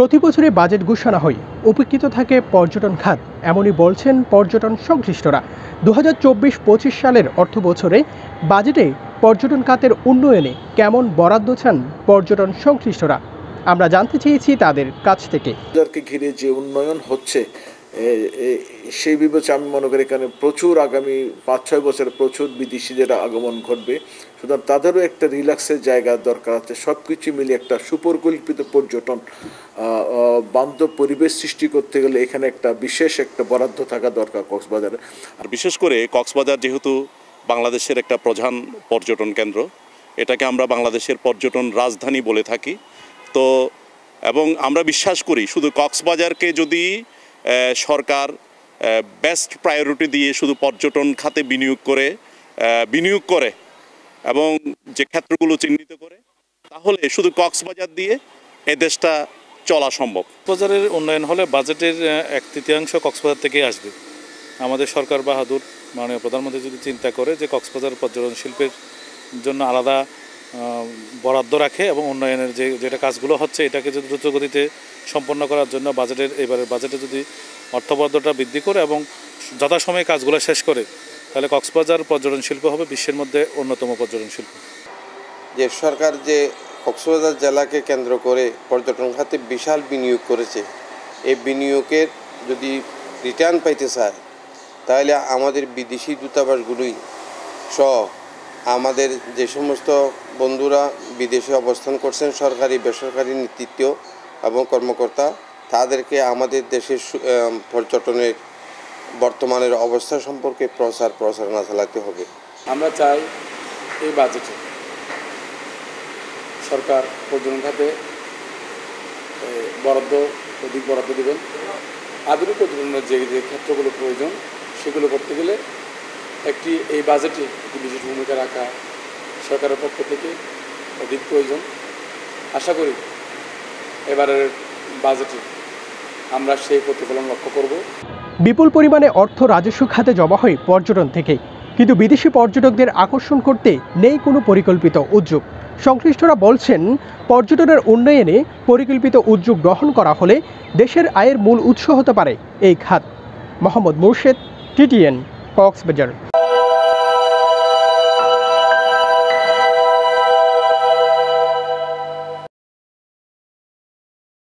প্রতি বছরে বাজেট ঘোষণা হয়, উপেক্ষিত থাকে পর্যটন খাত, এমনই বলছেন পর্যটন সংশ্লিষ্টরা। 2024-25 সালের অর্থ বছরে বাজেটে পর্যটন খাতের উন্নয়নে কেমন বরাদ্দ চান পর্যটন সংশ্লিষ্টরা, আমরা জানতে চেয়েছি তাদের কাছ থেকে। বাজারকে ঘিরে যে উন্নয়ন হচ্ছে সেই বিবেচনা আমি মনে করি এখানে প্রচুর আগামী 5-6 বছরে প্রচুর বিদেশিদের আগমন ঘটবে, সুতরাং তাদেরও একটা রিল্যাক্সের জায়গা দরকার আছে। সব কিছু মিলে একটা সুপরিকল্পিত পর্যটন বান্ধব পরিবেশ সৃষ্টি করতে গেলে এখানে একটা বিশেষ একটা বরাদ্দ থাকা দরকার কক্সবাজারে। আর বিশেষ করে কক্সবাজার যেহেতু বাংলাদেশের একটা প্রধান পর্যটন কেন্দ্র, এটাকে আমরা বাংলাদেশের পর্যটন রাজধানী বলে থাকি তো, এবং আমরা বিশ্বাস করি শুধু কক্সবাজারকে যদি সরকার বেস্ট প্রায়োরিটি দিয়ে শুধু পর্যটন খাতে বিনিয়োগ করে এবং যে ক্ষেত্রগুলো চিহ্নিত করে, তাহলে শুধু কক্সবাজার দিয়ে এ দেশটা চলা সম্ভব। কক্সবাজারের উন্নয়ন হলে বাজেটের 1/3 কক্সবাজার থেকে আসবে। আমাদের সরকার বাহাদুর মাননীয় প্রধানমন্ত্রী যদি চিন্তা করে যে কক্সবাজার পর্যটন শিল্পের জন্য আলাদা বরাদ্দ রাখে এবং উন্নয়নের যেটা কাজগুলো হচ্ছে এটাকে যদি দ্রুতগতিতে সম্পন্ন করার জন্য বাজেটের এবারের বাজেটে যদি অর্থ বরাদ্দটা বৃদ্ধি করে এবং যথাসময়ে কাজগুলো শেষ করে, তাহলে কক্সবাজার পর্যটন শিল্প হবে বিশ্বের মধ্যে অন্যতম পর্যটন শিল্প। যে সরকার যে কক্সবাজার জেলাকে কেন্দ্র করে পর্যটন খাতে বিশাল বিনিয়োগ করেছে, এই বিনিয়োগের যদি রিটার্ন পাইতে চায় তাহলে আমাদের বিদেশি দূতাবাসগুলোই সহ আমাদের যে সমস্ত বন্ধুরা বিদেশে অবস্থান করছেন, সরকারি বেসরকারি নেতৃত্ব এবং কর্মকর্তা, তাদেরকে আমাদের দেশের পর্যটনের বর্তমানের অবস্থা সম্পর্কে প্রচারণা চালাতে হবে। আমরা চাই এই বাজেটে সরকার পর্যটন খাতে অধিক বরাদ্দ দেবেন। আধুনিক পর্যটনের যে ক্ষেত্রগুলো প্রয়োজন সেগুলো করতে গেলে এই বাজেটে একটি বিশেষ ভূমিকা রাখা সরকারের পক্ষ থেকে অধিক প্রয়োজন। আশা করি এবারের বাজেটে আমরা সেই প্রতিফলন লক্ষ্য করব। বিপুল পরিমাণে অর্থ রাজস্ব খাতে জমা হয় পর্যটন থেকে, কিন্তু বিদেশি পর্যটকদের আকর্ষণ করতে নেই কোনো পরিকল্পিত উদ্যোগ। সংশ্লিষ্টরা বলছেন, পর্যটনের উন্নয়নে পরিকল্পিত উদ্যোগ গ্রহণ করা হলে দেশের আয়ের মূল উৎস হতে পারে এই খাত। মোহাম্মদ মোর্শেদ, টিটিএন, কক্সবাজার।